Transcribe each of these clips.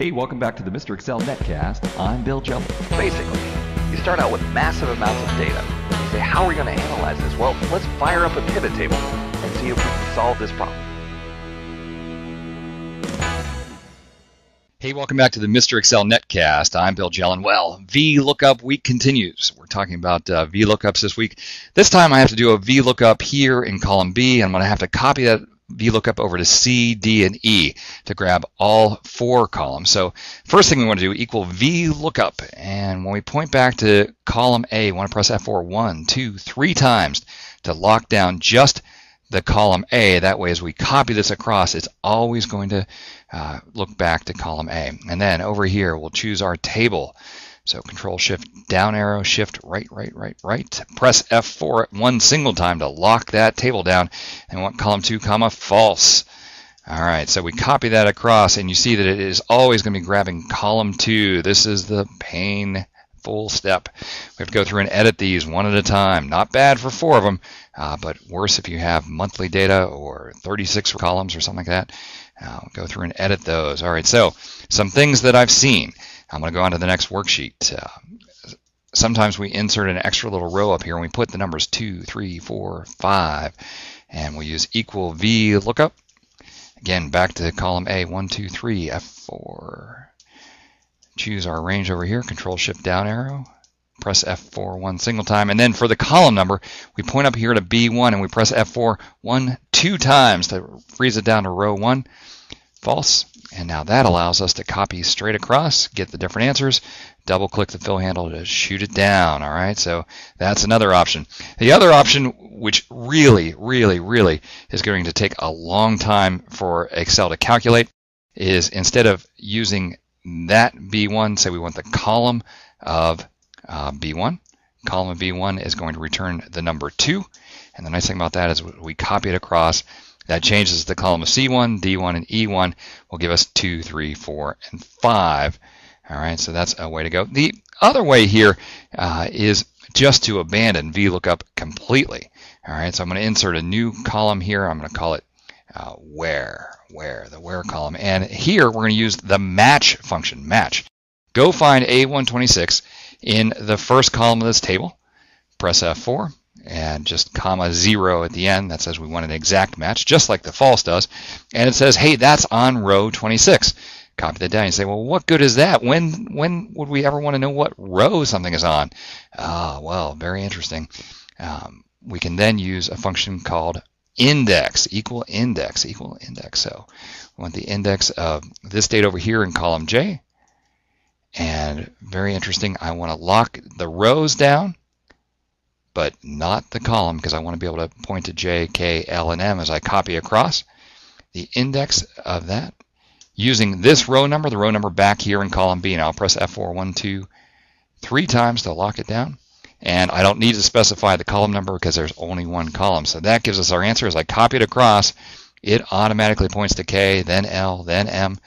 Hey, welcome back to the Mr. Excel Netcast. I'm Bill Jelen. Basically, you start out with massive amounts of data. You say, how are we going to analyze this? Well, let's fire up a pivot table and see if we can solve this problem. Hey, welcome back to the Mr. Excel Netcast. I'm Bill Jelen. Well, VLOOKUP week continues. We're talking about VLOOKUPs this week. This time I have to do a VLOOKUP here in column B, and I'm going to have to copy that VLOOKUP over to C, D, and E to grab all four columns. So first thing we want to do, equal VLOOKUP. And when we point back to column A, we want to press F4 one, two, three times to lock down just the column A. That way, as we copy this across, it's always going to look back to column A. And then over here, we'll choose our table. So Control Shift down arrow, Shift right. Press F4 one single time to lock that table down, and we want column 2, comma false. All right, so we copy that across, and you see that it is always going to be grabbing column 2. This is the painful step. We have to go through and edit these one at a time. Not bad for four of them, but worse if you have monthly data or 36 columns or something like that. Go through and edit those. All right, so some things that I've seen. I'm going to go on to the next worksheet. Sometimes we insert an extra little row up here and we put the numbers 2, 3, 4, 5, and we'll use equal VLOOKUP. Again, back to column A, 1, 2, 3, F4. Choose our range over here, Control Shift down arrow, press F4 one single time, and then for the column number, we point up here to B1 and we press F4 one, two times to freeze it down to row 1, false. And now that allows us to copy straight across, get the different answers, double click the fill handle to shoot it down. All right, so that's another option. The other option, which really is going to take a long time for Excel to calculate, is instead of using that B1, say we want the column of B1. Column of B1 is going to return the number 2. And the nice thing about that is we copy it across. That changes the column of C1, D1, and E1 will give us 2, 3, 4, and 5. All right, so that's a way to go. The other way here is just to abandon VLOOKUP completely. All right, so I'm going to insert a new column here. I'm going to call it where, the where column. And here we're going to use the match function, match. Go find A126 in the first column of this table. Press F4. And just comma 0 at the end. That says we want an exact match, just like the false does. And it says, hey, that's on row 26. Copy that down. You say, well, what good is that? When would we ever want to know what row something is on? Well, very interesting. We can then use a function called INDEX, equal INDEX, equal INDEX. So we want the index of this date over here in column J. And very interesting, I want to lock the rows down, but not the column, because I want to be able to point to J, K, L, and M as I copy across. The index of that, using this row number, the row number back here in column B. And I'll press F4 one, two, three times to lock it down. And I don't need to specify the column number because there's only one column. So that gives us our answer. As I copy it across, it automatically points to K, then L, then M.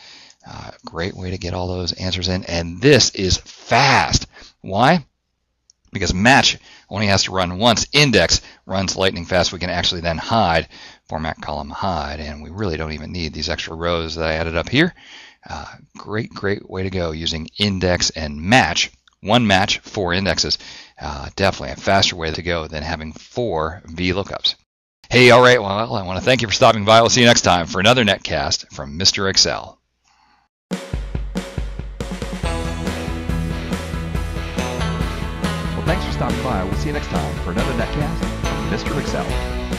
Great way to get all those answers in. And this is fast. Why? Because match only has to run once. Index runs lightning fast. We can actually then hide, format column hide, and we really don't even need these extra rows that I added up here. Great way to go using index and match. One match, four indexes. Definitely a faster way to go than having four VLOOKUPs. Hey, all right, well, I want to thank you for stopping by. We'll see you next time for another Netcast from Mr. Excel. Thanks for stopping by. We'll see you next time for another Netcast from Mr. Excel.